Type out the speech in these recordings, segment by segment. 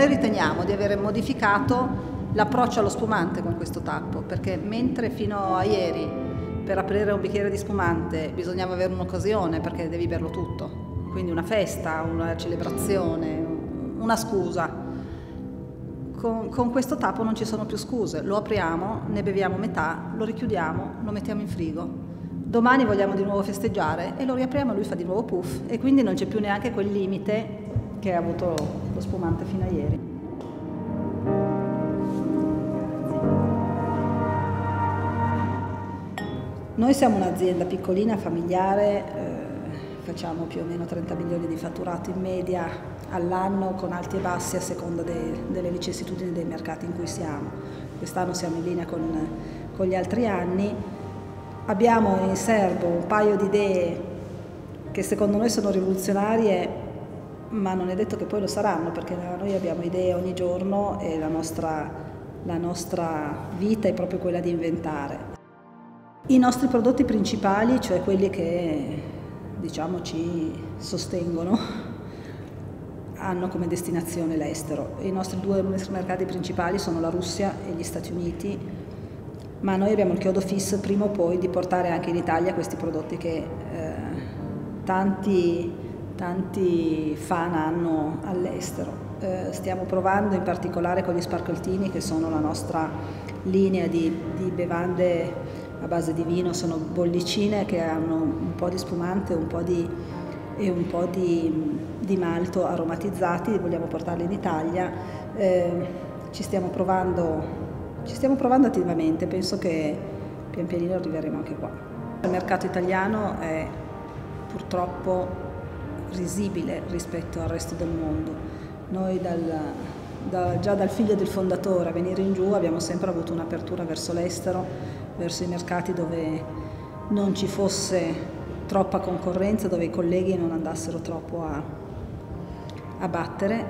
noi riteniamo di aver modificato l'approccio allo spumante con questo tappo, perché mentre fino a ieri per aprire un bicchiere di spumante bisognava avere un'occasione, perché devi berlo tutto, quindi una festa, una celebrazione, una scusa, con questo tappo non ci sono più scuse, lo apriamo, ne beviamo metà, lo richiudiamo, lo mettiamo in frigo. Domani vogliamo di nuovo festeggiare e lo riapriamo e lui fa di nuovo puff, e quindi non c'è più neanche quel limite che ha avuto lo spumante fino a ieri. Noi siamo un'azienda piccolina, familiare, facciamo più o meno 30 milioni di fatturato in media all'anno, con alti e bassi a seconda delle vicissitudini dei mercati in cui siamo. Quest'anno siamo in linea con gli altri anni. Abbiamo in serbo un paio di idee che secondo noi sono rivoluzionarie, ma non è detto che poi lo saranno, perché noi abbiamo idee ogni giorno e la nostra vita è proprio quella di inventare. I nostri prodotti principali, cioè quelli che diciamo ci sostengono, hanno come destinazione l'estero. I nostri due mercati principali sono la Russia e gli Stati Uniti, ma noi abbiamo il chiodo fisso prima o poi di portare anche in Italia questi prodotti che tanti fan hanno all'estero. Stiamo provando in particolare con gli sparcoltini, che sono la nostra linea di bevande a base di vino, sono bollicine che hanno un po' di spumante e un po' di malto aromatizzati, vogliamo portarli in Italia, ci stiamo provando attivamente, penso che pian pianino arriveremo anche qua. Il mercato italiano è purtroppo risibile rispetto al resto del mondo. Noi già dal figlio del fondatore a venire in giù abbiamo sempre avuto un'apertura verso l'estero, verso i mercati dove non ci fosse troppa concorrenza, dove i colleghi non andassero troppo a battere,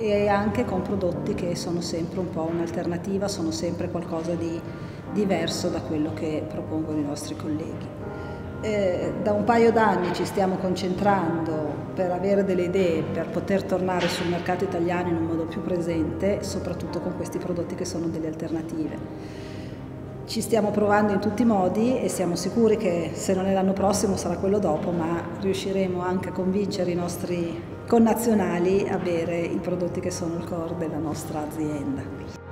e anche con prodotti che sono sempre un po' un'alternativa, sono sempre qualcosa di diverso da quello che propongono i nostri colleghi. Da un paio d'anni ci stiamo concentrando per avere delle idee, per poter tornare sul mercato italiano in un modo più presente, soprattutto con questi prodotti che sono delle alternative. Ci stiamo provando in tutti i modi e siamo sicuri che se non è l'anno prossimo sarà quello dopo, ma riusciremo anche a convincere i nostri connazionali a bere i prodotti che sono il core della nostra azienda.